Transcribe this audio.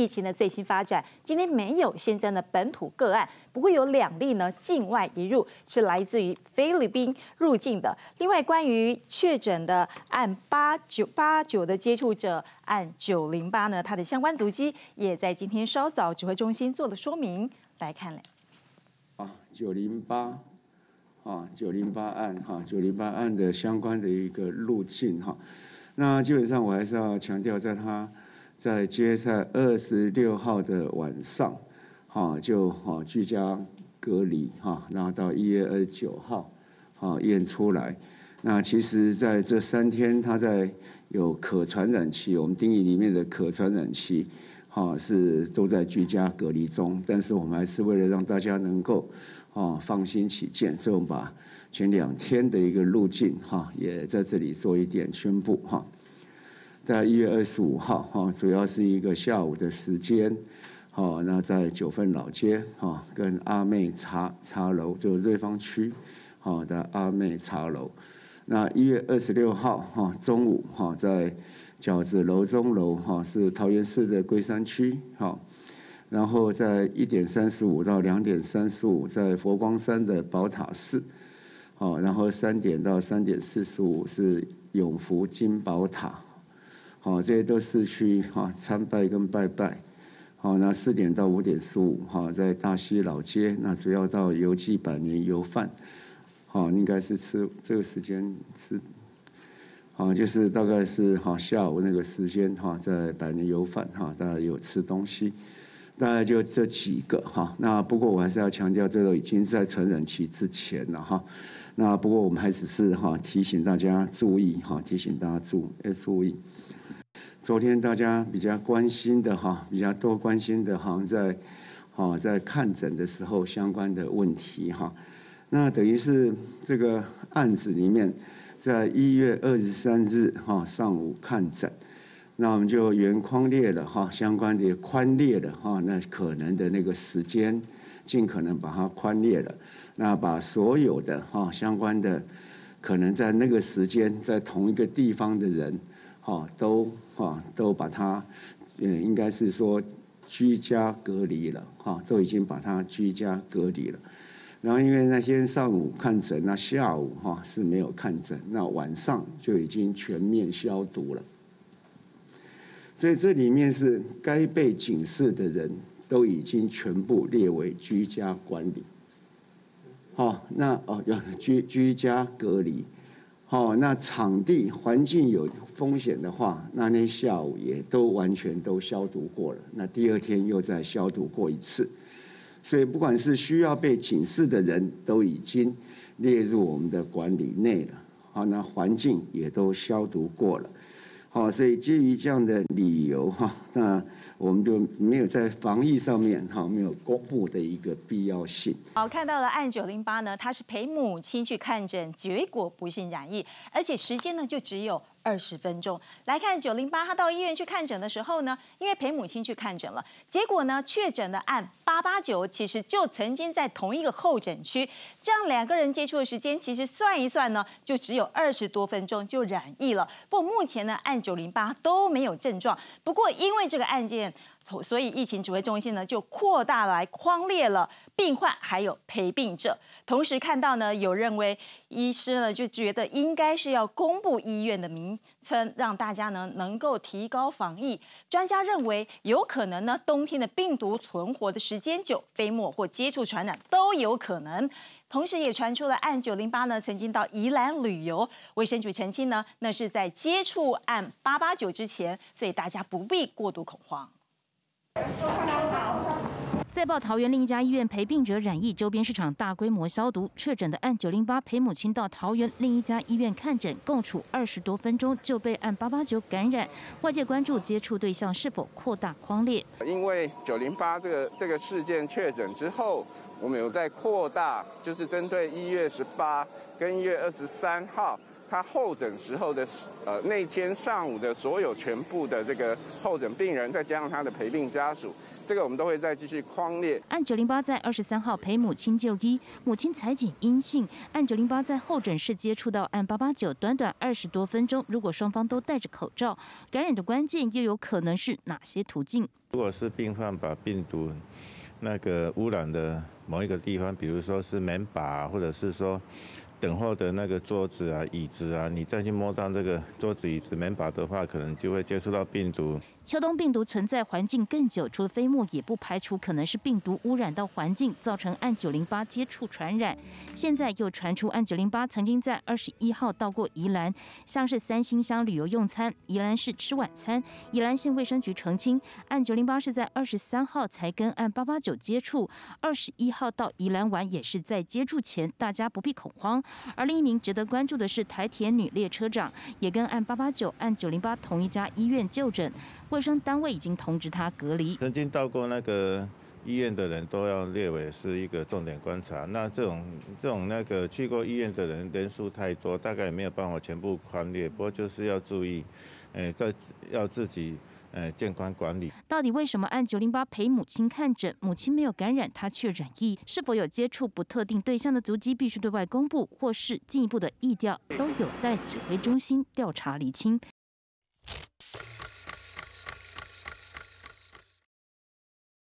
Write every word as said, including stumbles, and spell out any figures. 疫情的最新发展，今天没有新增的本土个案，不过有两例呢境外移入是来自于菲律宾入境的。另外，关于确诊的按八九八九的接触者按九零八呢，它的相关足迹也在今天稍早指挥中心做了说明，来看嘞。啊，九零八。 啊，九零八案哈，九零八案的相关的一个路径哈，那基本上我还是要强调，在他在接在二十六号的晚上，哈就哈居家隔离哈，然后到一月二十九号，哈验出来。那其实在这三天，他在有可传染期，我们定义里面的可传染期，哈是都在居家隔离中，但是我们还是为了让大家能够。 哦，放心起见，所以我们把前两天的一个路径哈，也在这里做一点宣布哈。在一月二十五号哈，主要是一个下午的时间，哦，那在九份老街哈，跟阿妹茶茶楼，就瑞芳区好的阿妹茶楼。那一月二十六号哈，中午哈，在饺子楼中楼哈，是桃园市的龟山区哈。 然后在一点三十五到两点三十五，在佛光山的宝塔寺，哦，然后三点到三点四十五是永福金宝塔，好，这些都是去哈参拜跟拜拜，好，那四点到五点十五，哈，在大溪老街，那主要到游记百年油饭，好，应该是吃这个时间吃，好，就是大概是哈下午那个时间哈，在百年油饭哈，大家有吃东西。 大概就这几个哈，那不过我还是要强调，这个已经在传染期之前了哈。那不过我们还只是哈提醒大家注意哈，提醒大家注哎注意。昨天大家比较关心的哈，比较多关心的哈，在哈在看诊的时候相关的问题哈。那等于是这个案子里面，在一月二十三日哈上午看诊。 那我们就原框列了哈，相关的宽列了哈，那可能的那个时间，尽可能把它宽列了。那把所有的哈相关的，可能在那个时间在同一个地方的人，哈都哈都把它，嗯，应该是说居家隔离了哈，都已经把它居家隔离了。然后因为那天上午看诊，那下午哈是没有看诊，那晚上就已经全面消毒了。 所以这里面是该被警示的人都已经全部列为居家管理，好、哦，那哦居居家隔离，好、哦，那场地环境有风险的话，那那下午也都完全都消毒过了，那第二天又再消毒过一次，所以不管是需要被警示的人都已经列入我们的管理内了，好、哦，那环境也都消毒过了。 好，所以基于这样的理由哈，那我们就没有在防疫上面哈没有公布的一个必要性。好，看到了案九零八呢，他是陪母亲去看诊，结果不幸染疫，而且时间呢就只有二十分钟。来看九零八，他到医院去看诊的时候呢，因为陪母亲去看诊了，结果呢确诊的案八八九其实就曾经在同一个候诊区，这样两个人接触的时间其实算一算呢，就只有二十多分钟就染疫了。不过目前呢案 九零八都没有症状，不过因为这个案件，所以疫情指挥中心呢就扩大来匡列了病患还有陪病者。同时看到呢，有认为医师呢就觉得应该是要公布医院的名称，让大家呢能够提高防疫。专家认为有可能呢，冬天的病毒存活的时间久，飞沫或接触传染都有可能。 同时也传出了案九零八呢，曾经到宜兰旅游，卫生局澄清呢，那是在接触案八八九之前，所以大家不必过度恐慌。再报桃园另一家医院陪病者染疫，周边市场大规模消毒，确诊的案九零八陪母亲到桃园另一家医院看诊，共处二十多分钟就被案八八九感染。外界关注接触对象是否扩大匡列，因为九零八这个这个事件确诊之后。 我们有在扩大，就是针对一月十八跟一月二十三号他候诊时候的呃那天上午的所有全部的这个候诊病人，再加上他的陪病家属，这个我们都会再继续匡列。案九零八在二十三号陪母亲就医，母亲裁剪阴性。案九零八在候诊室接触到案八八九，短短二十多分钟，如果双方都戴着口罩，感染的关键又有可能是哪些途径？如果是病患把病毒那个污染的某一个地方，比如说是门把，或者是说。 等候的那个桌子啊、椅子啊，你再去摸到这个桌子、椅子、门把的话，可能就会接触到病毒。秋冬病毒存在环境更久，除了飞沫，也不排除可能是病毒污染到环境，造成案九零八接触传染。现在又传出案九零八曾经在二十一号到过宜兰，像是三星乡旅游用餐，宜兰市吃晚餐。宜兰县卫生局澄清，案九零八是在二十三号才跟案八八九接触，二十一号到宜兰玩也是在接触前，大家不必恐慌。 而另一名值得关注的是台铁女列车长，也跟案八八九、案九零八同一家医院就诊，卫生单位已经通知她隔离。曾经到过那个医院的人都要列为是一个重点观察。那这种这种那个去过医院的人人数太多，大概也没有办法全部匡列，不过就是要注意，哎，要要自己。 呃，健康管理到底为什么案九零八陪母亲看诊，母亲没有感染，她却染疫？是否有接触不特定对象的足迹，必须对外公布，或是进一步的疫调，都有待指挥中心调查厘清。